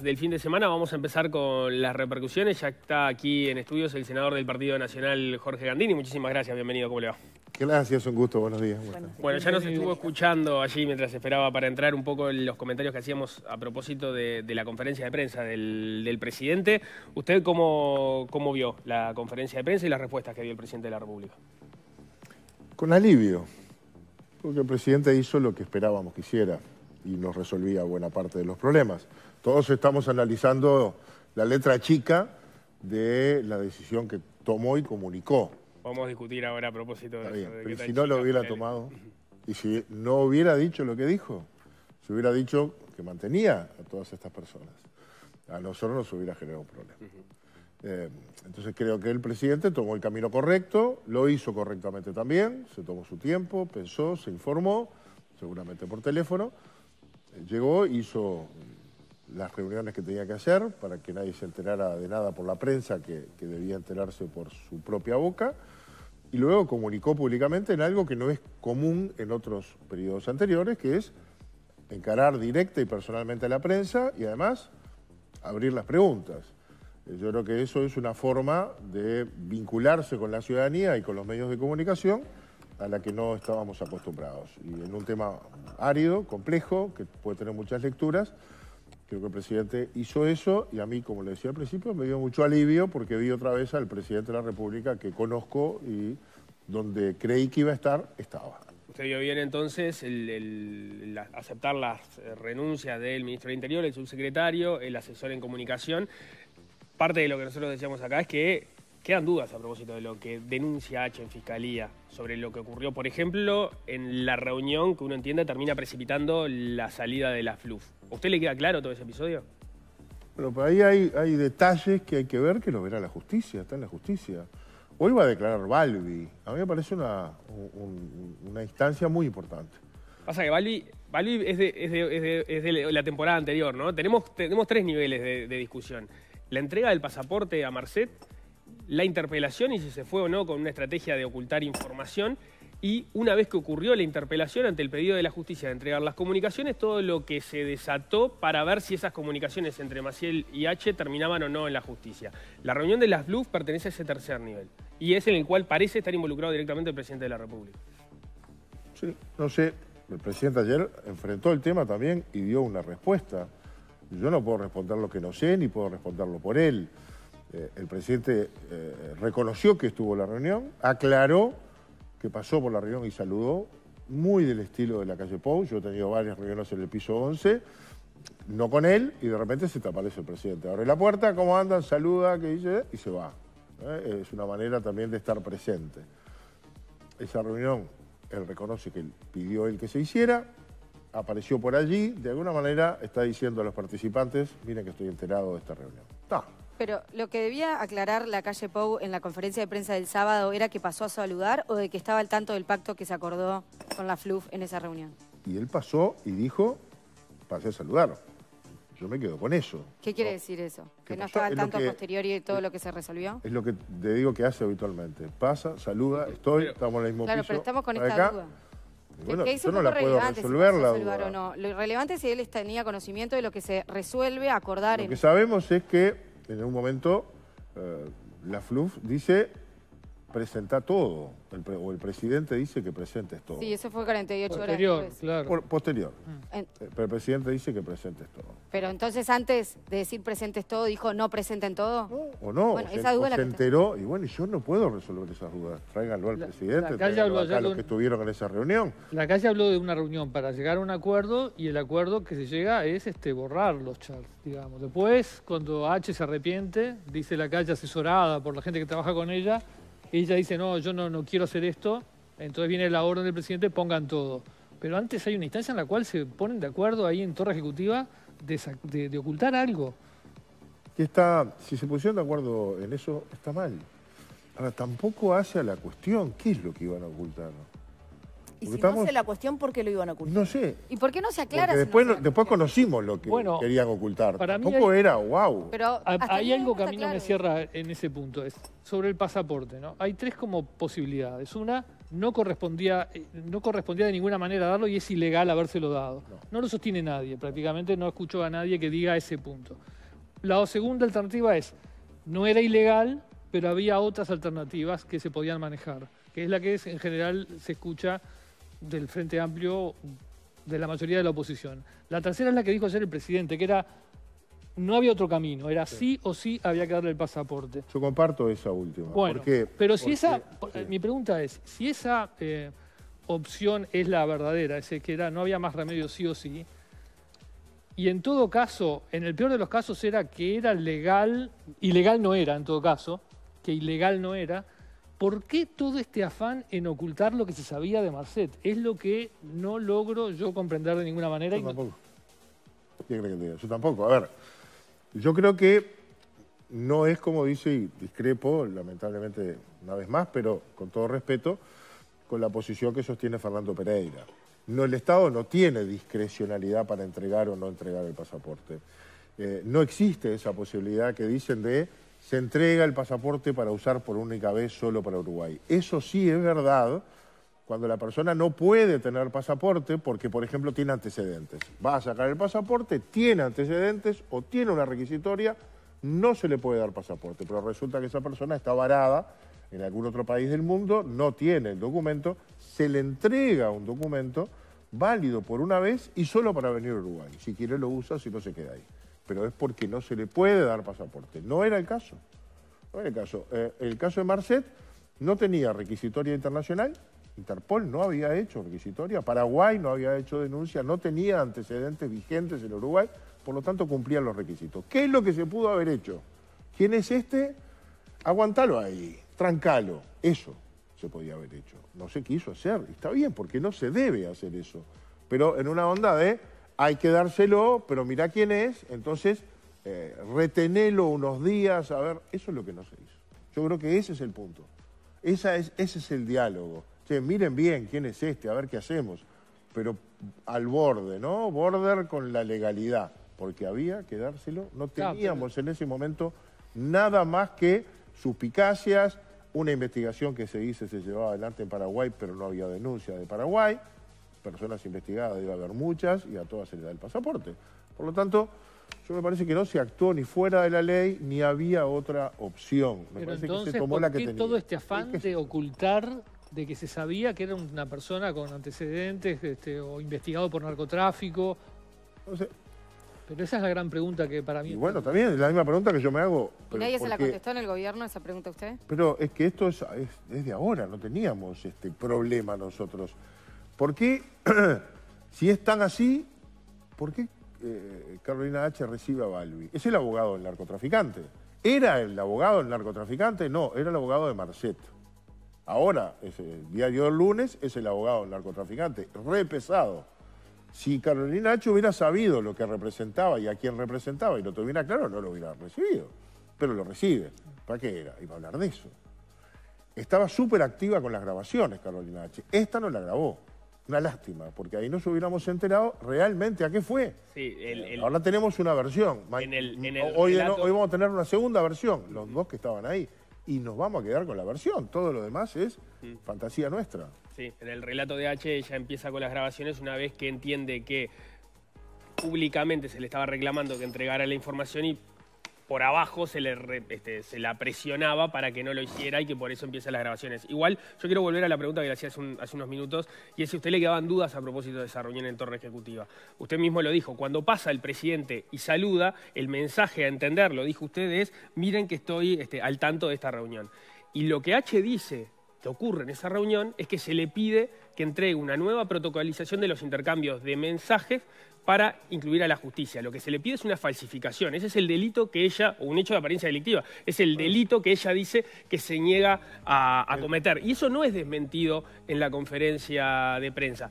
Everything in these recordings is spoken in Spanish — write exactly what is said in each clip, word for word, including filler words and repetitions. Del fin de semana vamos a empezar con las repercusiones. Ya está aquí en estudios el senador del Partido Nacional, Jorge Gandini. Muchísimas gracias, bienvenido, ¿cómo le va? Gracias, un gusto, buenos días. Bueno, bueno ya nos estuvo escuchando allí mientras esperaba para entrar un poco en los comentarios que hacíamos a propósito de, de la conferencia de prensa del, del presidente. ¿Usted cómo, cómo vio la conferencia de prensa y las respuestas que dio el presidente de la República? Con alivio, porque el presidente hizo lo que esperábamos que hiciera y nos resolvía buena parte de los problemas. Todos estamos analizando la letra chica de la decisión que tomó y comunicó. Vamos a discutir ahora a propósito de eso. Pero si no lo hubiera tomado, y si no hubiera dicho lo que dijo, se hubiera dicho que mantenía a todas estas personas, a nosotros nos hubiera generado un problema. Uh-huh. eh, entonces creo que el presidente tomó el camino correcto, lo hizo correctamente también, se tomó su tiempo, pensó, se informó, seguramente por teléfono, llegó, hizo las reuniones que tenía que hacer para que nadie se enterara de nada por la prensa que, que debía enterarse por su propia boca, y luego comunicó públicamente en algo que no es común en otros periodos anteriores, que es encarar directa y personalmente a la prensa y además abrir las preguntas. Yo creo que eso es una forma de vincularse con la ciudadanía y con los medios de comunicación a la que no estábamos acostumbrados. Y en un tema árido, complejo, que puede tener muchas lecturas, creo que el presidente hizo eso y a mí, como le decía al principio, me dio mucho alivio porque vi otra vez al presidente de la República que conozco y donde creí que iba a estar, estaba. ¿Usted vio bien entonces el, el, la, aceptar las renuncias del ministro del Interior, el subsecretario, el asesor en comunicación? Parte de lo que nosotros decíamos acá es que quedan dudas a propósito de lo que denuncia H en Fiscalía sobre lo que ocurrió, por ejemplo, en la reunión que uno entiende termina precipitando la salida de la F L U F. ¿A usted le queda claro todo ese episodio? Bueno, pero ahí hay, hay detalles que hay que ver, que lo verá la justicia, está en la justicia. Hoy va a declarar Balbi. A mí me parece una, un, una instancia muy importante. Pasa que Balbi, Balbi es, de, es, de, es, de, es de la temporada anterior, ¿no? Tenemos, tenemos tres niveles de, de discusión. La entrega del pasaporte a Marcet, la interpelación y si se fue o no con una estrategia de ocultar información, y una vez que ocurrió la interpelación ante el pedido de la justicia de entregar las comunicaciones, todo lo que se desató para ver si esas comunicaciones entre Maciel y H terminaban o no en la justicia. La reunión de las F L U F pertenece a ese tercer nivel y es en el cual parece estar involucrado directamente el presidente de la República. Sí, no sé, el presidente ayer enfrentó el tema también y dio una respuesta. Yo no puedo responder lo que no sé ni puedo responderlo por él. Eh, el presidente eh, reconoció que estuvo en la reunión, aclaró que pasó por la reunión y saludó, muy del estilo de Lacalle Pou. Yo he tenido varias reuniones en el piso once, no con él, y de repente se te aparece el presidente. Abre la puerta, ¿cómo andan? Saluda, ¿qué dice? Y se va. ¿Eh? Es una manera también de estar presente. Esa reunión, él reconoce que pidió él que se hiciera, apareció por allí, de alguna manera está diciendo a los participantes, miren que estoy enterado de esta reunión. ¡Tá! Pero lo que debía aclarar Lacalle Pou en la conferencia de prensa del sábado era que pasó a saludar o de que estaba al tanto del pacto que se acordó con la F L U F en esa reunión. Y él pasó y dijo, pasé a saludar. Yo me quedo con eso. ¿Qué quiere decir eso? ¿Que no estaba al tanto a posteriori de todo lo que se resolvió? Es lo que te digo que hace habitualmente. Pasa, saluda, estoy, estamos en el mismo piso. Claro, pero estamos con esta duda. Bueno, yo no la puedo resolver la duda. O no. Lo irrelevante es si él tenía conocimiento de lo que se resuelve acordar. Lo que sabemos es que en un momento, eh, la F L U F dice, presenta todo. El pre, o el presidente dice que presentes todo. Sí, eso fue cuarenta y ocho horas después. Claro. Por, posterior. En... Pero el presidente dice que presentes todo. Pero entonces antes de decir presentes todo, dijo no presenten todo. No, o no, bueno, o esa se, duda o la se enteró. Y bueno, yo no puedo resolver esas dudas. Tráiganlo al la, presidente, la tráiganlo acá a los un... que estuvieron en esa reunión. Lacalle habló de una reunión para llegar a un acuerdo y el acuerdo que se llega es este, borrar los charts, digamos. Después, cuando H se arrepiente, dice Lacalle asesorada por la gente que trabaja con ella, ella dice, no, yo no, no quiero hacer esto, entonces viene la orden del presidente, pongan todo. Pero antes hay una instancia en la cual se ponen de acuerdo ahí en Torre Ejecutiva de, de, de ocultar algo. Y está, si se pusieron de acuerdo en eso, está mal. Ahora, tampoco hace a la cuestión qué es lo que iban a ocultar. Y si estamos... no hace la cuestión, ¿por qué lo iban a ocultar? No sé. ¿Y por qué no se aclara? Porque después, si no no, después conocimos lo que bueno, querían ocultar. Para tampoco hay... era wow. Pero hay algo que a mí no me cierra en ese punto. Es sobre el pasaporte, ¿no? Hay tres como posibilidades. Una, no correspondía, no correspondía de ninguna manera darlo y es ilegal habérselo dado. No, no lo sostiene nadie, prácticamente no escucho a nadie que diga ese punto. La segunda alternativa es, no era ilegal, pero había otras alternativas que se podían manejar, que es la que es, en general se escucha del Frente Amplio, de la mayoría de la oposición. La tercera es la que dijo ayer el presidente, que era no había otro camino, era sí o sí había que darle el pasaporte. Yo comparto esa última. Bueno, porque, pero si porque, esa, sí. mi pregunta es, si esa eh, opción es la verdadera, es que era no había más remedio sí o sí, y en todo caso, en el peor de los casos era que era legal, ilegal no era en todo caso, que ilegal no era, ¿por qué todo este afán en ocultar lo que se sabía de Marcet? Es lo que no logro yo comprender de ninguna manera. Yo y tampoco. No... ¿Qué crees que te diga? Yo tampoco, a ver. Yo creo que no es como dice, y discrepo, lamentablemente, una vez más, pero con todo respeto, con la posición que sostiene Fernando Pereira. No, el Estado no tiene discrecionalidad para entregar o no entregar el pasaporte. Eh, no existe esa posibilidad que dicen de se entrega el pasaporte para usar por única vez solo para Uruguay. Eso sí es verdad cuando la persona no puede tener pasaporte porque, por ejemplo, tiene antecedentes. Va a sacar el pasaporte, tiene antecedentes o tiene una requisitoria, no se le puede dar pasaporte. Pero resulta que esa persona está varada en algún otro país del mundo, no tiene el documento, se le entrega un documento válido por una vez y solo para venir a Uruguay. Si quiere lo usa, si no se queda ahí. Pero es porque no se le puede dar pasaporte. No era el caso. No era el caso. Eh, el caso de Marcet no tenía requisitoria internacional, Interpol no había hecho requisitoria, Paraguay no había hecho denuncia, no tenía antecedentes vigentes en Uruguay, por lo tanto cumplían los requisitos. ¿Qué es lo que se pudo haber hecho? ¿Quién es este? Aguantalo ahí, trancalo. Eso se podía haber hecho. No se quiso hacer, está bien, porque no se debe hacer eso. Pero en una onda de hay que dárselo, pero mirá quién es, entonces eh, retenelo unos días, a ver, eso es lo que no se hizo. Yo creo que ese es el punto. Esa es, ese es el diálogo. Che, miren bien quién es este, a ver qué hacemos. Pero al borde, ¿no? Border con la legalidad. Porque había que dárselo. No teníamos en ese momento nada más que suspicacias, una investigación que se dice se llevaba adelante en Paraguay, pero no había denuncia de Paraguay. Personas investigadas, debe haber muchas, y a todas se les da el pasaporte. Por lo tanto, yo me parece que no se actuó ni fuera de la ley, ni había otra opción. Me pero parece entonces, que se tomó la que tenía. ¿Por qué todo este afán es que... de ocultar... de que se sabía que era una persona con antecedentes este, o investigado por narcotráfico? No sé. Pero esa es la gran pregunta que para mí... Y bueno, también es la misma pregunta que yo me hago. Pero ¿nadie porque... se la contestó en el gobierno esa pregunta a usted? Pero es que esto es, es, es de ahora, no teníamos este problema nosotros. ¿Por qué, si es tan así, por qué eh, Carolina H recibe a Balbi? Es el abogado del narcotraficante. ¿Era el abogado del narcotraficante? No, era el abogado de Marcet. Ahora, el diario del lunes es el abogado del narcotraficante, re pesado. Si Carolina H hubiera sabido lo que representaba y a quién representaba y lo tuviera claro, no lo hubiera recibido. Pero lo recibe. ¿Para qué era? Iba a hablar de eso. Estaba súper activa con las grabaciones Carolina H. Esta no la grabó. Una lástima, porque ahí nos hubiéramos enterado realmente a qué fue. Sí, el, el, ahora tenemos una versión. En el, en el hoy, relato... no, hoy vamos a tener una segunda versión, los dos que estaban ahí. Y nos vamos a quedar con la versión, todo lo demás es mm. fantasía nuestra. Sí, en el relato de H ella empieza con las grabaciones una vez que entiende que públicamente se le estaba reclamando que entregara la información y por abajo se le re, este, se la presionaba para que no lo hiciera y que por eso empiezan las grabaciones. Igual, yo quiero volver a la pregunta que le hacía hace, un, hace unos minutos, y es si a usted le quedaban dudas a propósito de esa reunión en Torre Ejecutiva. Usted mismo lo dijo, cuando pasa el presidente y saluda, el mensaje a entender, lo dijo usted, es miren que estoy este, al tanto de esta reunión. Y lo que H dice que ocurre en esa reunión es que se le pide que entregue una nueva protocolización de los intercambios de mensajes para incluir a la justicia. Lo que se le pide es una falsificación. Ese es el delito que ella, o un hecho de apariencia delictiva, es el delito que ella dice que se niega a, a cometer. Y eso no es desmentido en la conferencia de prensa.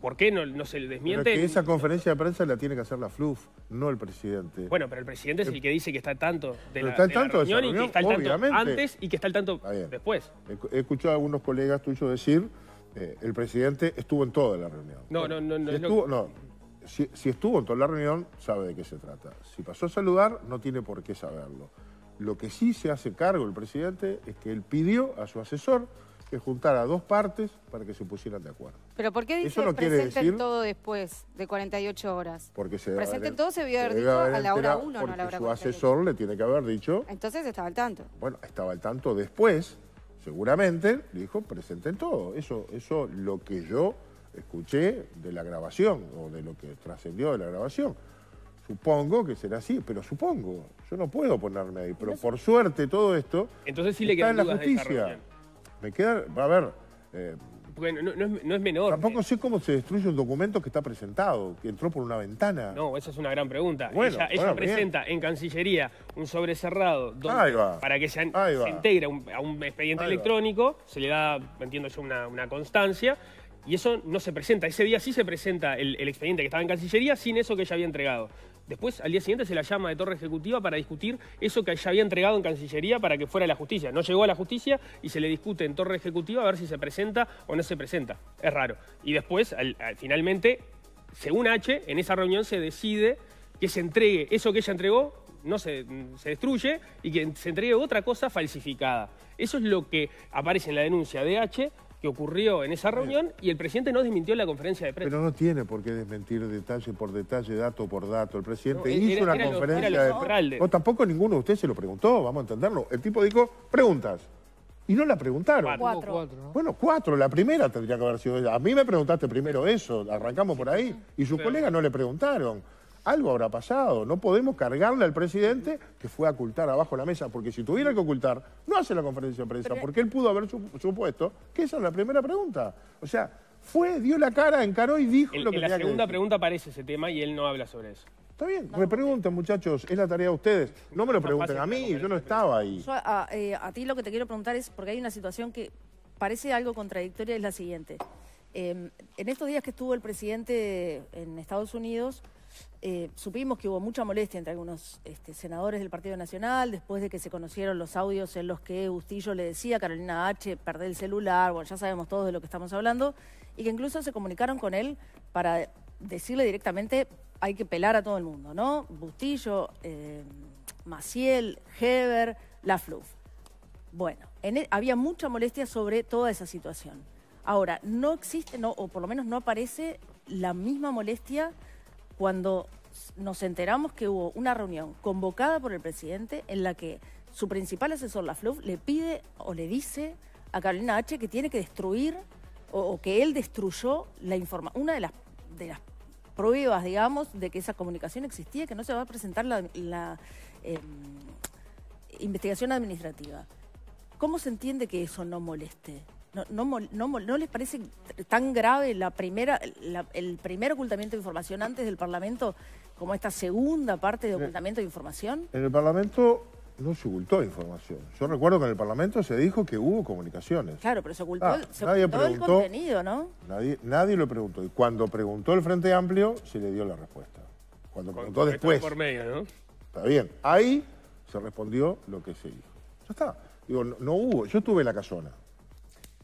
¿Por qué no, no se le desmiente? Pero es que esa conferencia de prensa la tiene que hacer la F L U F, no el presidente. Bueno, pero el presidente es el que dice que está al tanto de la, está de tanto la reunión, de reunión y que está al tanto obviamente. Antes y que está al tanto después. He escuchado a algunos colegas tuyos decir eh, el presidente estuvo en toda la reunión. No, no, no. no, si estuvo, no. no. Si, si estuvo en toda la reunión, sabe de qué se trata. Si pasó a saludar, no tiene por qué saberlo. Lo que sí se hace cargo el presidente es que él pidió a su asesor que juntar a dos partes para que se pusieran de acuerdo. ¿Pero por qué dice no presenten todo después de cuarenta y ocho horas? Porque se presenten todo se vio haber dicho a la hora uno, no a la hora su asesor le tiene que haber dicho... Entonces estaba al tanto. Bueno, estaba al tanto después, seguramente, dijo, presenten todo. Eso, eso lo que yo escuché de la grabación, o de lo que trascendió de la grabación. Supongo que será así, pero supongo. Yo no puedo ponerme ahí, pero por suerte todo esto entonces sí le está en la justicia. Me queda, a ver... Eh, Porque no, no, es, no es menor. Tampoco sé cómo se destruye un documento que está presentado, que entró por una ventana. No, esa es una gran pregunta. Bueno, ella ella bueno, presenta bien. en Cancillería un sobre cerrado donde, para que se, se integre un, a un expediente ahí electrónico, va. se le da, entiendo yo, una, una constancia, y eso no se presenta. Ese día sí se presenta el, el expediente que estaba en Cancillería sin eso que ella había entregado. Después, al día siguiente, se la llama de Torre Ejecutiva para discutir eso que ya había entregado en Cancillería para que fuera a la justicia. No llegó a la justicia y se le discute en Torre Ejecutiva a ver si se presenta o no se presenta. Es raro. Y después, al, al, finalmente, según H, en esa reunión se decide que se entregue eso que ella entregó, no se, se destruye, y que se entregue otra cosa falsificada. Eso es lo que aparece en la denuncia de H, que ocurrió en esa reunión, y el presidente no desmintió en la conferencia de prensa. Pero no tiene por qué desmentir detalle por detalle, dato por dato. El presidente no, hizo era, una era conferencia los, de prensa. No, tampoco ninguno de ustedes se lo preguntó, vamos a entenderlo. El tipo dijo, preguntas. Y no la preguntaron. Cuatro. cuatro. Bueno, cuatro. La primera tendría que haber sido ella. A mí me preguntaste primero eso, arrancamos por ahí. Y sus colegas no le preguntaron. Algo habrá pasado. No podemos cargarle al presidente que fue a ocultar abajo la mesa, porque si tuviera que ocultar, no hace la conferencia de prensa, pero... porque él pudo haber supuesto que esa es la primera pregunta. O sea, fue, dio la cara, encaró y dijo el, lo que tenía que decir. En la segunda pregunta aparece ese tema y él no habla sobre eso. Está bien, me preguntan, muchachos, es la tarea de ustedes. No me lo pregunten a mí, yo no estaba ahí. Yo a, eh, a ti lo que te quiero preguntar es, porque hay una situación que parece algo contradictoria, es la siguiente. Eh, en estos días que estuvo el presidente en Estados Unidos... Eh, supimos que hubo mucha molestia entre algunos este, senadores del Partido Nacional después de que se conocieron los audios en los que Bustillo le decía a Carolina H, perdé el celular, bueno, ya sabemos todos de lo que estamos hablando, y que incluso se comunicaron con él para decirle directamente hay que pelar a todo el mundo, ¿no? Bustillo, eh, Maciel, Heber, la F L U F. Bueno, en el, había mucha molestia sobre toda esa situación. Ahora, no existe, no, o por lo menos no aparece la misma molestia cuando nos enteramos que hubo una reunión convocada por el presidente en la que su principal asesor, la F L U F, le pide o le dice a Carolina H que tiene que destruir o, o que él destruyó la información, una de las, de las pruebas, digamos, de que esa comunicación existía, que no se va a presentar la, la eh, investigación administrativa. ¿Cómo se entiende que eso no moleste? No, no, no, ¿No les parece tan grave la primera, la, el primer ocultamiento de información antes del Parlamento como esta segunda parte de ocultamiento de información? En el Parlamento no se ocultó información. Yo recuerdo que en el Parlamento se dijo que hubo comunicaciones. Claro, pero se ocultó, ah, se nadie ocultó preguntó, el contenido, ¿no? Nadie, nadie lo preguntó. Y cuando preguntó el Frente Amplio, se le dio la respuesta. Cuando preguntó cuando después... Por medio, ¿no? Está bien. Ahí se respondió lo que se dijo. Ya está. Digo, no, no hubo... Yo tuve la Casona.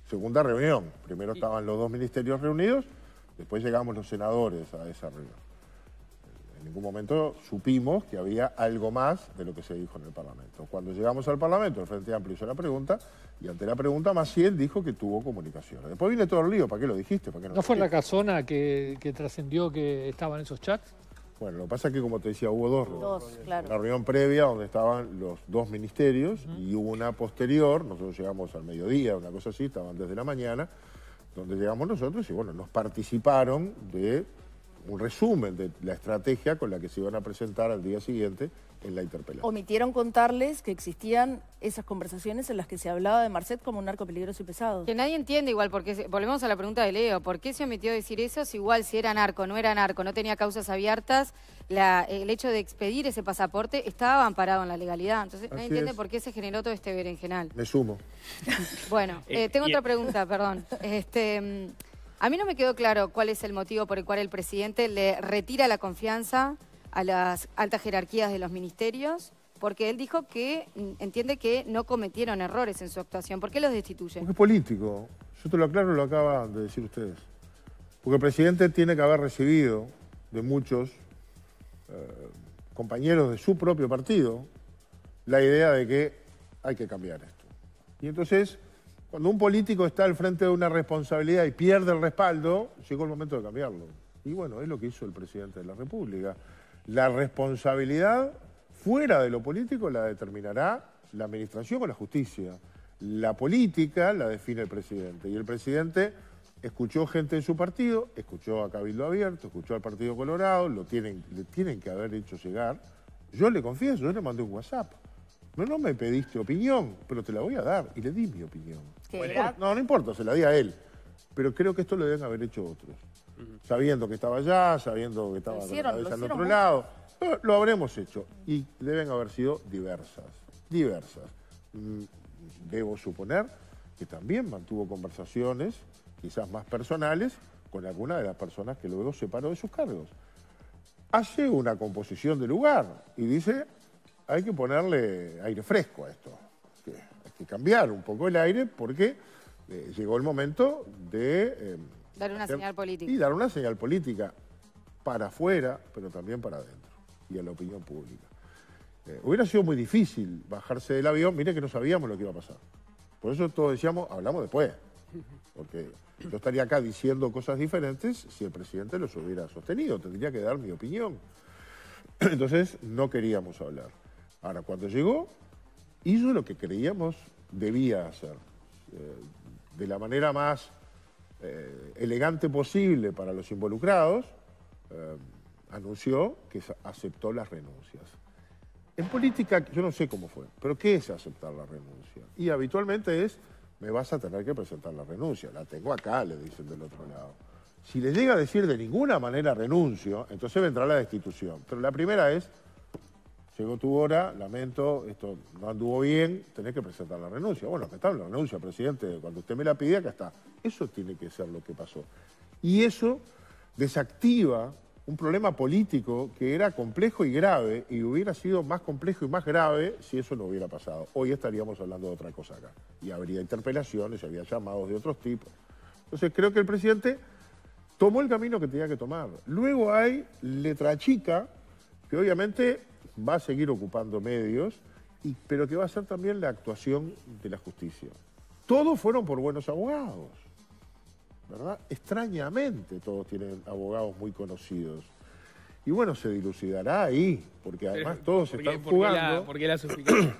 Segunda reunión. Primero estaban los dos ministerios reunidos, después llegamos los senadores a esa reunión. En ningún momento supimos que había algo más de lo que se dijo en el Parlamento. Cuando llegamos al Parlamento, el Frente Amplio hizo la pregunta, y ante la pregunta Maciel dijo que tuvo comunicaciones. Después viene todo el lío, ¿para qué lo dijiste? ¿Para qué no, ¿No fue la Casona que, que trascendió que estaban esos chats? Bueno, lo que pasa es que, como te decía, hubo dos reuniones. Dos, claro. Una reunión previa donde estaban los dos ministerios uh-huh. y hubo una posterior, nosotros llegamos al mediodía, una cosa así, estaban desde la mañana, donde llegamos nosotros y, bueno, nos participaron de un resumen de la estrategia con la que se iban a presentar al día siguiente en la interpelación. Omitieron contarles que existían esas conversaciones en las que se hablaba de Marcet como un narco peligroso y pesado. Que nadie entiende igual, porque volvemos a la pregunta de Leo, ¿por qué se omitió decir eso si igual si era narco, no era narco, no tenía causas abiertas, la, el hecho de expedir ese pasaporte estaba amparado en la legalidad? Entonces Así nadie es. entiende por qué se generó todo este berenjenal. Me sumo. Bueno, eh, tengo yeah. otra pregunta, perdón. Este... A mí no me quedó claro cuál es el motivo por el cual el presidente le retira la confianza a las altas jerarquías de los ministerios, porque él dijo que entiende que no cometieron errores en su actuación. ¿Por qué los destituyen? Porque es político. Yo te lo aclaro, lo acaban de decir ustedes. Porque el presidente tiene que haber recibido de muchos eh, compañeros de su propio partido la idea de que hay que cambiar esto. Y entonces... Cuando un político está al frente de una responsabilidad y pierde el respaldo, llegó el momento de cambiarlo. Y bueno, es lo que hizo el presidente de la República. La responsabilidad fuera de lo político la determinará la administración o la justicia. La política la define el presidente. Y el presidente escuchó gente de su partido, escuchó a Cabildo Abierto, escuchó al Partido Colorado, lo tienen, le tienen que haber hecho llegar. Yo le confieso, yo le mandé un WhatsApp. No, no me pediste opinión, pero te la voy a dar. Y le di mi opinión. Bueno, no, no importa, se la di a él. Pero creo que esto lo deben haber hecho otros. Uh-huh. Sabiendo que estaba allá, sabiendo que estaba hicieron, la cabeza en otro muy... lado. No, lo habremos hecho. Y deben haber sido diversas. Diversas. Debo suponer que también mantuvo conversaciones, quizás más personales, con alguna de las personas que luego separó de sus cargos. Hace una composición de lugar y dice... hay que ponerle aire fresco a esto. Hay que, hay que cambiar un poco el aire porque eh, llegó el momento de... Eh, dar una hacer, señal política. Y dar una señal política para afuera, pero también para adentro. Y a la opinión pública. Eh, hubiera sido muy difícil bajarse del avión. Mire que no sabíamos lo que iba a pasar. Por eso todos decíamos, hablamos después. Porque yo estaría acá diciendo cosas diferentes si el presidente los hubiera sostenido. Tendría que dar mi opinión. Entonces no queríamos hablar. Ahora, cuando llegó, hizo lo que creíamos debía hacer. Eh, de la manera más eh, elegante posible para los involucrados, eh, anunció que aceptó las renuncias. En política, yo no sé cómo fue, pero ¿qué es aceptar la renuncia? Y habitualmente es, me vas a tener que presentar la renuncia. La tengo acá, le dicen del otro lado. Si le llega a decir de ninguna manera renuncio, entonces vendrá la destitución. Pero la primera es... llegó tu hora, lamento, esto no anduvo bien, tenés que presentar la renuncia. Bueno, acá está la renuncia, presidente, cuando usted me la pide, acá está. Eso tiene que ser lo que pasó. Y eso desactiva un problema político que era complejo y grave, y hubiera sido más complejo y más grave si eso no hubiera pasado. Hoy estaríamos hablando de otra cosa acá. Y habría interpelaciones, habría llamados de otros tipos. Entonces creo que el presidente tomó el camino que tenía que tomar. Luego hay letra chica, que obviamente... va a seguir ocupando medios, y, pero que va a ser también la actuación de la justicia. Todos fueron por buenos abogados, ¿verdad? Extrañamente todos tienen abogados muy conocidos. Y bueno, se dilucidará ahí, porque además pero, todos porque, están porque jugando... La, porque la suspicacia.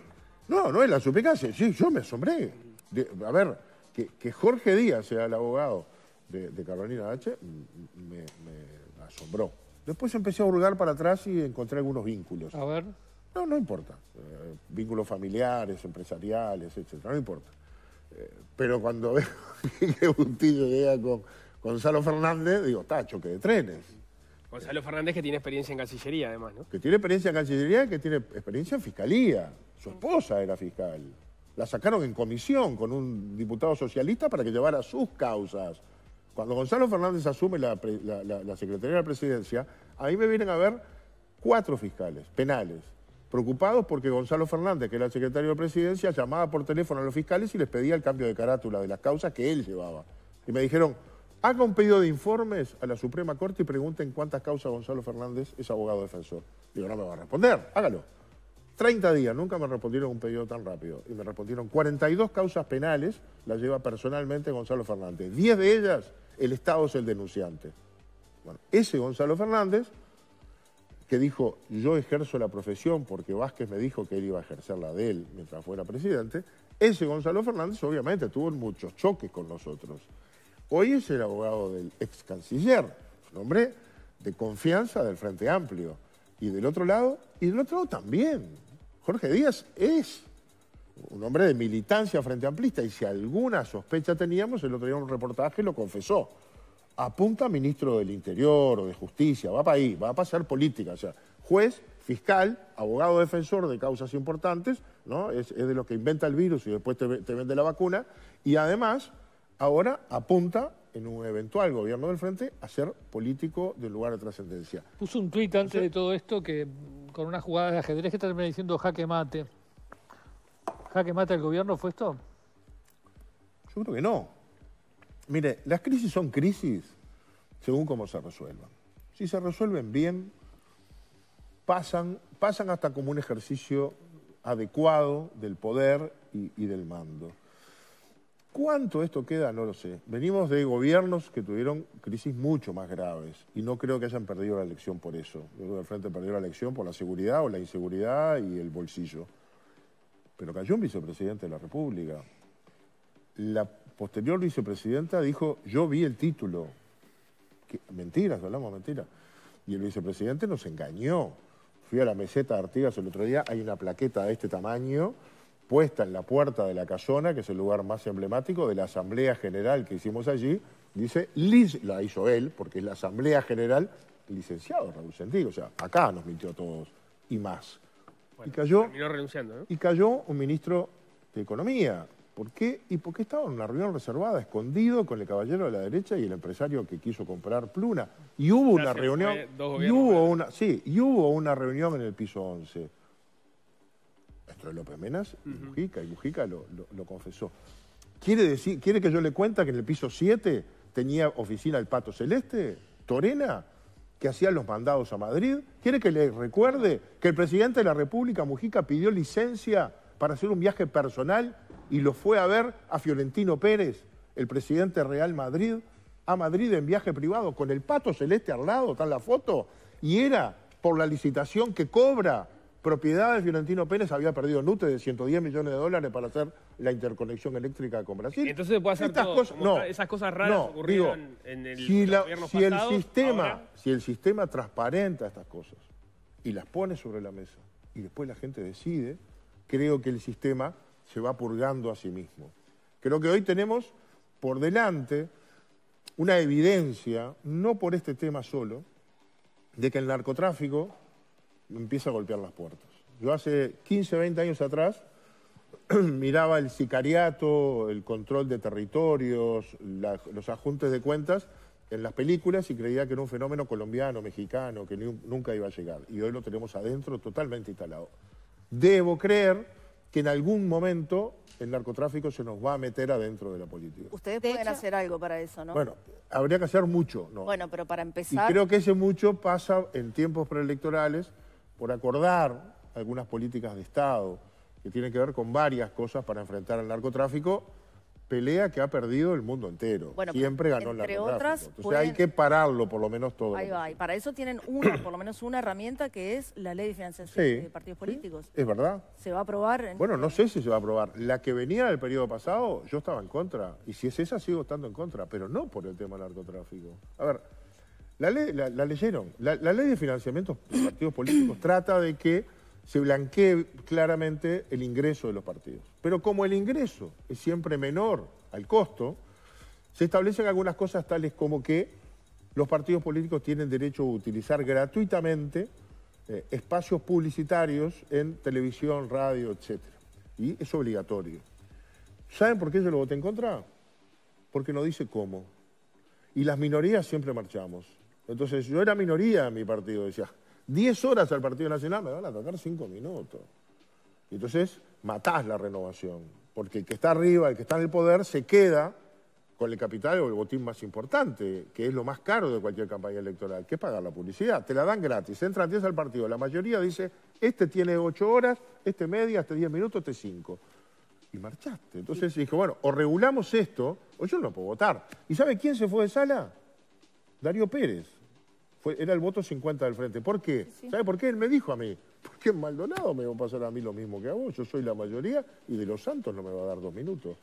No, no es la suspicacia, sí, yo me asombré. De, a ver, que, que Jorge Díaz sea el abogado de, de Carolina H, me, me asombró. Después empecé a hurgar para atrás y encontré algunos vínculos. A ver. No, no importa. Eh, vínculos familiares, empresariales, etcétera. No importa. Eh, pero cuando veo que Bustillo llega con Gonzalo Fernández, digo, está, choque de trenes. Gonzalo Fernández que tiene experiencia en Cancillería, además, ¿no? Que tiene experiencia en Cancillería y que tiene experiencia en Fiscalía. Su esposa era fiscal. La sacaron en comisión con un diputado socialista para que llevara sus causas. Cuando Gonzalo Fernández asume la, la, la, la Secretaría de la Presidencia, ahí me vienen a ver cuatro fiscales penales, preocupados porque Gonzalo Fernández, que era el secretario de Presidencia, llamaba por teléfono a los fiscales y les pedía el cambio de carátula de las causas que él llevaba. Y me dijeron, haga un pedido de informes a la Suprema Corte y pregunten cuántas causas Gonzalo Fernández es abogado defensor. Digo, no me va a responder, hágalo. treinta días, nunca me respondieron un pedido tan rápido. Y me respondieron cuarenta y dos causas penales, las lleva personalmente Gonzalo Fernández. diez de ellas, el Estado es el denunciante. Bueno, ese Gonzalo Fernández, que dijo, yo ejerzo la profesión porque Vázquez me dijo que él iba a ejercer la de él mientras fuera presidente, ese Gonzalo Fernández obviamente tuvo muchos choques con nosotros. Hoy es el abogado del ex canciller, un hombre de confianza del Frente Amplio. Y del otro lado, y del otro lado también. Jorge Díaz es un hombre de militancia frente amplista y si alguna sospecha teníamos, el otro día un reportaje lo confesó. Apunta a ministro del Interior o de Justicia, va para ahí, va a pasar política. O sea, juez, fiscal, abogado defensor de causas importantes, ¿no? Es, es de los que inventa el virus y después te, te vende la vacuna. Y además, ahora apunta en un eventual gobierno del Frente a ser político del lugar de trascendencia. Puso un tuit antes Entonces, de todo esto que... con una jugada de ajedrez que termina diciendo jaque mate. ¿Jaque mate al gobierno fue esto? Yo creo que no. Mire, las crisis son crisis según cómo se resuelvan. Si se resuelven bien, pasan, pasan hasta como un ejercicio adecuado del poder y, y del mando. ¿Cuánto esto queda? No lo sé. Venimos de gobiernos que tuvieron crisis mucho más graves y no creo que hayan perdido la elección por eso. Yo creo que el Frente perdió la elección por la seguridad o la inseguridad y el bolsillo. Pero cayó un vicepresidente de la República. La posterior vicepresidenta dijo, yo vi el título. ¿Qué? Mentiras, hablamos mentiras. Y el vicepresidente nos engañó. Fui a la meseta de Artigas el otro día, hay una plaqueta de este tamaño puesta en la puerta de la Casona, que es el lugar más emblemático de la Asamblea General que hicimos allí, dice, la hizo él, porque es la Asamblea General, licenciado Raúl Sentí, o sea, acá nos mintió a todos, y más. Bueno, y cayó, terminó renunciando, ¿no? Y cayó un ministro de Economía. ¿Por qué? Y porque estaba en una reunión reservada, escondido, con el caballero de la derecha y el empresario que quiso comprar Pluna. Y hubo Gracias, una reunión... Y hubo una, sí, y hubo una reunión en el piso once. Esto de López Menas y uh -huh. Mujica, y Mujica lo, lo, lo confesó. ¿Quiere decir, quiere que yo le cuente que en el piso siete tenía oficina el Pato Celeste, Torena, que hacía los mandados a Madrid? ¿Quiere que le recuerde que el presidente de la República, Mujica, pidió licencia para hacer un viaje personal y lo fue a ver a Florentino Pérez, el presidente Real Madrid, a Madrid en viaje privado, con el Pato Celeste al lado, está en la foto, y era por la licitación que cobra propiedad de Florentino Pérez, había perdido Nute de ciento diez millones de dólares para hacer la interconexión eléctrica con Brasil. Entonces se puede hacer estas todo, cosas, no, esas cosas raras no, ocurrieron digo, en el si la, gobierno si pasado, el sistema, ahora... si el sistema transparenta estas cosas y las pone sobre la mesa y después la gente decide, creo que el sistema se va purgando a sí mismo. Creo que hoy tenemos por delante una evidencia, no por este tema solo, de que el narcotráfico empieza a golpear las puertas. Yo hace quince, veinte años atrás miraba el sicariato, el control de territorios, la, los ajuntes de cuentas en las películas y creía que era un fenómeno colombiano, mexicano, que ni, nunca iba a llegar. Y hoy lo tenemos adentro totalmente instalado. Debo creer que en algún momento el narcotráfico se nos va a meter adentro de la política. Ustedes pueden hacer algo para eso, ¿no? Bueno, habría que hacer mucho, ¿no? Bueno, pero para empezar... Y creo que ese mucho pasa en tiempos preelectorales por acordar algunas políticas de Estado que tienen que ver con varias cosas para enfrentar al narcotráfico, pelea que ha perdido el mundo entero. Bueno, siempre ganó el narcotráfico. Otras, Entonces pueden... hay que pararlo por lo menos todo. Ahí va, y para eso tienen una, por lo menos una herramienta que es la ley de financiación sí, de partidos políticos. Sí, es verdad. ¿Se va a aprobar? En... Bueno, no sé si se va a aprobar. La que venía del periodo pasado, yo estaba en contra. Y si es esa, sigo estando en contra, pero no por el tema del narcotráfico. A ver... La, ley, la, la leyeron. La, la ley de financiamiento de partidos políticos trata de que se blanquee claramente el ingreso de los partidos. Pero como el ingreso es siempre menor al costo, se establecen algunas cosas tales como que los partidos políticos tienen derecho a utilizar gratuitamente eh, espacios publicitarios en televisión, radio, etcétera. Y es obligatorio. ¿Saben por qué yo lo voté en contra? Porque no dice cómo. Y las minorías siempre marchamos. Entonces, yo era minoría en mi partido, decía, diez horas al Partido Nacional, me van a tratar cinco minutos. Y entonces, matás la renovación, porque el que está arriba, el que está en el poder, se queda con el capital o el botín más importante, que es lo más caro de cualquier campaña electoral, que es pagar la publicidad. Te la dan gratis, entran diez al partido. La mayoría dice, este tiene ocho horas, este media, este diez minutos, este cinco. Y marchaste. Entonces dije, bueno, o regulamos esto, o yo no puedo votar. ¿Y sabe quién se fue de sala? Darío Pérez. Fue, era el voto cincuenta del Frente. ¿Por qué? Sí, sí. ¿Sabe por qué? Él me dijo a mí, porque en Maldonado me va a pasar a mí lo mismo que a vos, yo soy la mayoría y de los santos no me va a dar dos minutos.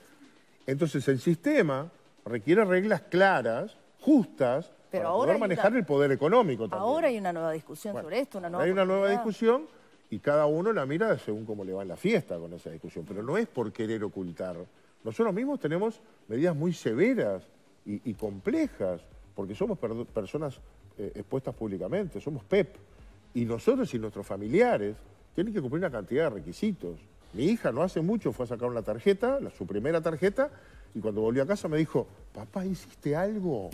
Entonces el sistema requiere reglas claras, justas, Pero para ahora poder manejar una... el poder económico también. Ahora hay una nueva discusión bueno, sobre esto. Una nueva hay una nueva discusión y cada uno la mira según cómo le va en la fiesta con esa discusión. Pero no es por querer ocultar. Nosotros mismos tenemos medidas muy severas y, y complejas, porque somos per personas eh, expuestas públicamente, somos P E P. Y nosotros y nuestros familiares tienen que cumplir una cantidad de requisitos. Mi hija no hace mucho fue a sacar una tarjeta, la, su primera tarjeta, y cuando volvió a casa me dijo, papá, ¿hiciste algo?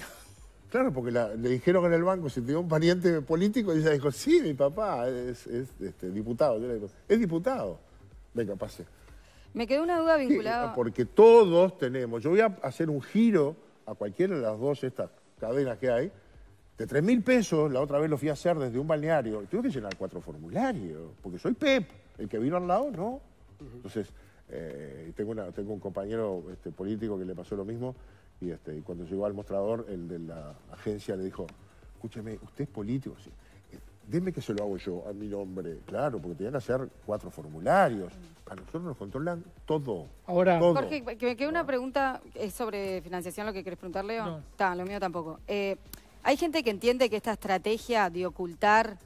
Claro, porque la, le dijeron en el banco, si tenía un pariente político, y ella dijo, sí, mi papá es, es este, diputado. Yo le digo, es diputado. Venga, pase. Me quedó una duda vinculada... Sí, porque todos tenemos... Yo voy a hacer un giro a cualquiera de las dos estas cadenas que hay, de tres mil pesos, la otra vez lo fui a hacer desde un balneario. Tengo que llenar cuatro formularios, porque soy P E P. El que vino al lado, no. Entonces, Eh, tengo, una, tengo un compañero este, político que le pasó lo mismo y, este, y cuando llegó al mostrador, el de la agencia le dijo, escúcheme, ¿usted es político? Sí. Deme que se lo hago yo, a mi nombre. Claro, porque tenían que hacer cuatro formularios. A nosotros nos controlan todo. Ahora, todo. Jorge, que me quede una pregunta, ¿es sobre financiación lo que querés preguntarle? No. Está, lo mío tampoco. Eh, hay gente que entiende que esta estrategia de ocultar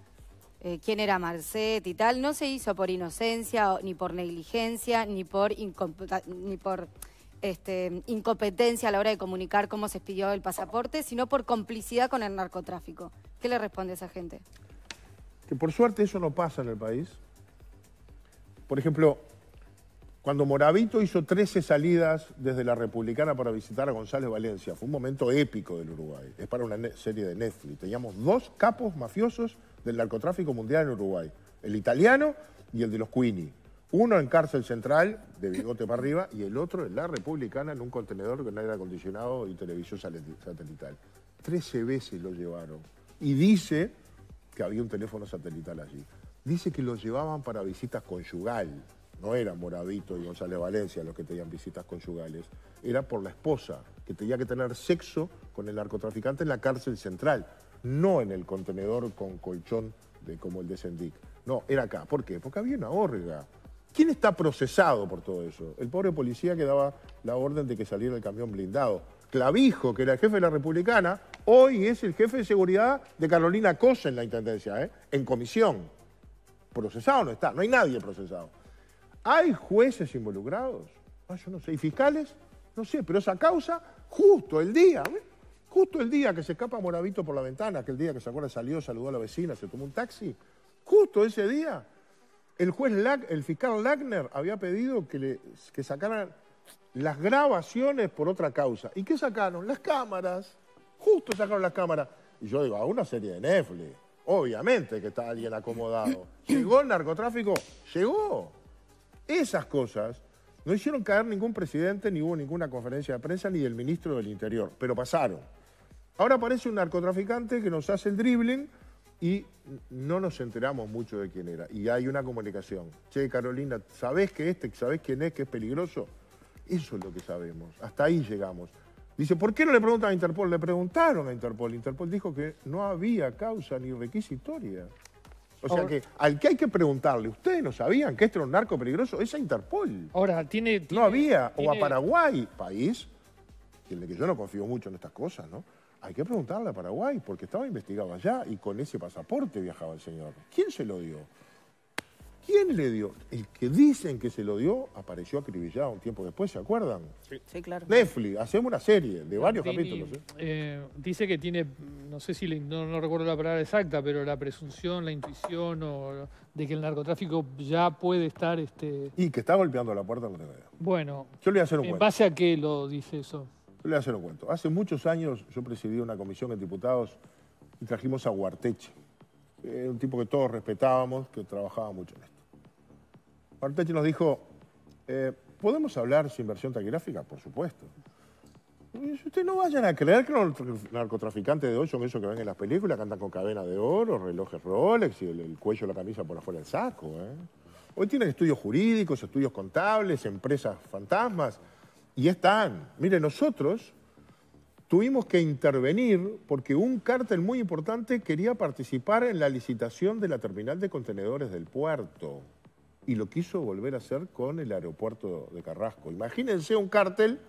eh, quién era Marcet y tal, no se hizo por inocencia, ni por negligencia, ni por ni por este, incompetencia a la hora de comunicar cómo se pidió el pasaporte, sino por complicidad con el narcotráfico. ¿Qué le responde a esa gente? Que por suerte eso no pasa en el país. Por ejemplo, cuando Morabito hizo trece salidas desde la Republicana para visitar a González Valencia, fue un momento épico del Uruguay, es para una serie de Netflix. Teníamos dos capos mafiosos del narcotráfico mundial en Uruguay, el italiano y el de los Queenie. Uno en cárcel central, de bigote para arriba, y el otro en la Republicana, en un contenedor con aire acondicionado y televisión satelital. trece veces lo llevaron. Y dice que había un teléfono satelital allí. Dice que los llevaban para visitas conyugal. No eran Morabito y González Valencia los que tenían visitas conyugales. Era por la esposa, que tenía que tener sexo con el narcotraficante en la cárcel central, no en el contenedor con colchón de, como el de Sendic. No, era acá. ¿Por qué? Porque había una orga. ¿Quién está procesado por todo eso? El pobre policía que daba la orden de que saliera el camión blindado. Clavijo, que era el jefe de la Republicana, hoy es el jefe de seguridad de Carolina H en la Intendencia, ¿eh? En comisión. Procesado no está, no hay nadie procesado. ¿Hay jueces involucrados? Ah, yo no sé. ¿Y fiscales? No sé, pero esa causa, justo el día, ¿eh? justo el día que se escapa Morabito por la ventana, aquel día que se acuerda salió, saludó a la vecina, se tomó un taxi, justo ese día, el juez Lac, el fiscal Lackner había pedido que, le, que sacaran las grabaciones por otra causa. ¿Y qué sacaron? Las cámaras. Justo sacaron las cámaras. Y yo digo, a una serie de Netflix. Obviamente que está alguien acomodado. ¿Llegó el narcotráfico? Llegó. Esas cosas no hicieron caer ningún presidente, ni hubo ninguna conferencia de prensa, ni del ministro del Interior. Pero pasaron. Ahora aparece un narcotraficante que nos hace el dribbling y no nos enteramos mucho de quién era. Y hay una comunicación. Che, Carolina, ¿sabés que este, sabés quién es, que es peligroso? Eso es lo que sabemos, hasta ahí llegamos. Dice, ¿por qué no le preguntan a Interpol? Le preguntaron a Interpol, Interpol dijo que no había causa ni requisitoria. O sea, ahora, que al que hay que preguntarle, ¿ustedes no sabían que este era un narco peligroso? Es a Interpol. Ahora, tiene... tiene no había, tiene... o a Paraguay, país, en el que yo no confío mucho en estas cosas, ¿no? Hay que preguntarle a Paraguay, porque estaba investigado allá y con ese pasaporte viajaba el señor. ¿Quién se lo dio? ¿Quién le dio? El que dicen que se lo dio apareció acribillado un tiempo después, ¿se acuerdan? Sí, sí, claro. Netflix, hacemos una serie de varios Dini, capítulos. ¿eh? Eh, dice que tiene, no sé si, le, no, no recuerdo la palabra exacta, pero la presunción, la intuición o, de que el narcotráfico ya puede estar... este Y que está golpeando la puerta. No te veo. Bueno, yo le voy a hacer un ¿en cuento. base a qué lo dice eso? Yo le voy a hacer un cuento. Hace muchos años yo presidí una comisión de diputados y trajimos a Guarteche. Eh, un tipo que todos respetábamos, que trabajaba mucho en esto. Guarteche nos dijo, eh, ¿podemos hablar sin versión taquigráfica? Por supuesto. Y si ustedes no vayan a creer que los narcotraficantes de hoy son esos que ven en las películas, que andan con cadena de oro, relojes Rolex y el, el cuello de la camisa por afuera del saco. ¿eh? Hoy tienen estudios jurídicos, estudios contables, empresas fantasmas, y están. Mire, nosotros tuvimos que intervenir porque un cártel muy importante quería participar en la licitación de la terminal de contenedores del puerto. Y lo quiso volver a hacer con el aeropuerto de Carrasco. Imagínense un cártel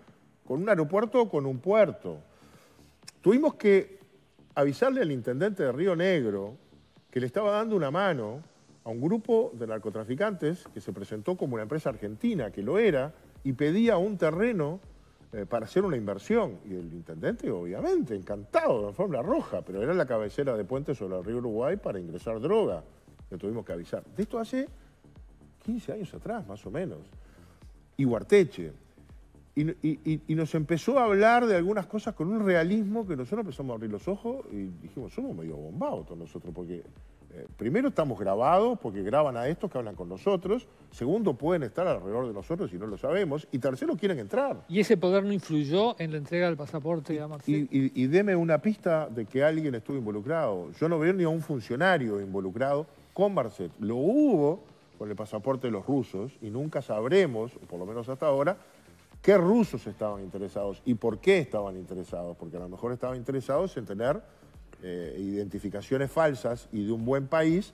con un aeropuerto o con un puerto. Tuvimos que avisarle al intendente de Río Negro que le estaba dando una mano a un grupo de narcotraficantes que se presentó como una empresa argentina, que lo era, y pedía un terreno eh, para hacer una inversión. Y el intendente, obviamente, encantado, de alfombra roja, pero era la cabecera de puente sobre el río Uruguay para ingresar droga. Le tuvimos que avisar. De esto hace quince años atrás, más o menos, y Guarteche. Y, y, y nos empezó a hablar de algunas cosas con un realismo que nosotros empezamos a abrir los ojos y dijimos, somos medio bombados todos nosotros, porque eh, primero estamos grabados, porque graban a estos que hablan con nosotros, segundo, pueden estar alrededor de nosotros y no lo sabemos, y tercero, quieren entrar. ¿Y ese poder no influyó en la entrega del pasaporte a Marcet? Y, y, y deme una pista de que alguien estuvo involucrado. Yo no veo ni a un funcionario involucrado con Marcet. Lo hubo con el pasaporte de los rusos y nunca sabremos, por lo menos hasta ahora, qué rusos estaban interesados y por qué estaban interesados, porque a lo mejor estaban interesados en tener eh, identificaciones falsas y de un buen país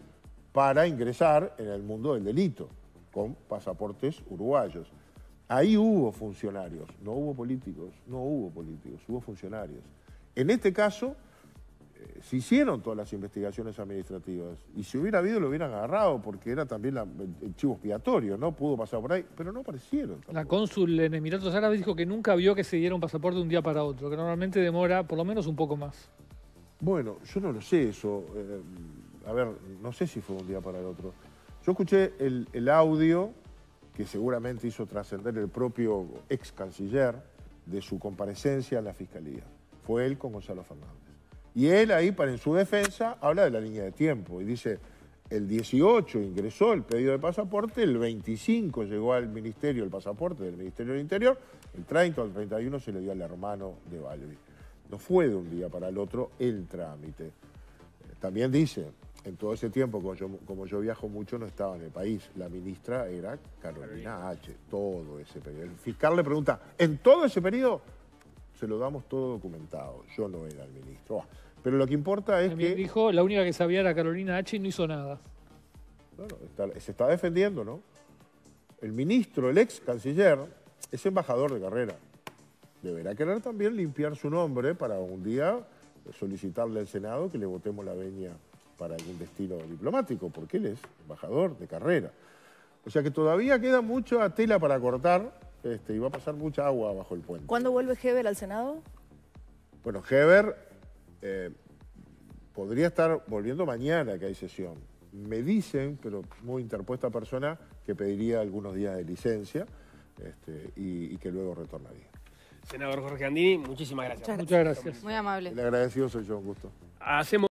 para ingresar en el mundo del delito con pasaportes uruguayos. Ahí hubo funcionarios, no hubo políticos, no hubo políticos, hubo funcionarios. En este caso, eh, se hicieron todas las investigaciones administrativas y si hubiera habido lo hubieran agarrado porque era también la, el chivo expiatorio, no pudo pasar por ahí, pero no aparecieron tampoco. La cónsul en Emiratos Árabes dijo que nunca vio que se diera un pasaporte de un día para otro, que normalmente demora por lo menos un poco más. Bueno, yo no lo sé eso. Eh, a ver, no sé si fue un día para el otro. Yo escuché el, el audio que seguramente hizo trascender el propio ex canciller de su comparecencia en la Fiscalía. Fue él con Gonzalo Fernández. Y él ahí, para en su defensa, habla de la línea de tiempo y dice, el dieciocho ingresó el pedido de pasaporte, el veinticinco llegó al ministerio el pasaporte del Ministerio del Interior, el treinta o el treinta y uno se le dio al hermano de Balbi. No fue de un día para el otro el trámite. También dice, en todo ese tiempo, como yo, como yo viajo mucho, no estaba en el país. La ministra era Carolina H, todo ese periodo. El fiscal le pregunta, ¿en todo ese periodo? Se lo damos todo documentado. Yo no era el ministro. Oh, pero lo que importa es que... dijo, la única que sabía era Carolina H y no hizo nada. Bueno, está, se está defendiendo, ¿no? El ministro, el ex canciller, es embajador de carrera. Deberá querer también limpiar su nombre para un día solicitarle al Senado que le votemos la venia para algún destino diplomático, porque él es embajador de carrera. O sea que todavía queda mucha tela para cortar. Este, y va a pasar mucha agua bajo el puente. ¿Cuándo vuelve Heber al Senado? Bueno, Heber eh, podría estar volviendo mañana, que hay sesión. Me dicen, pero muy interpuesta persona, que pediría algunos días de licencia este, y, y que luego retornaría. Senador Jorge Gandini, muchísimas gracias. Muchas gracias. Muchas gracias. Muy amable. El agradecido soy yo, un gusto. Hacemos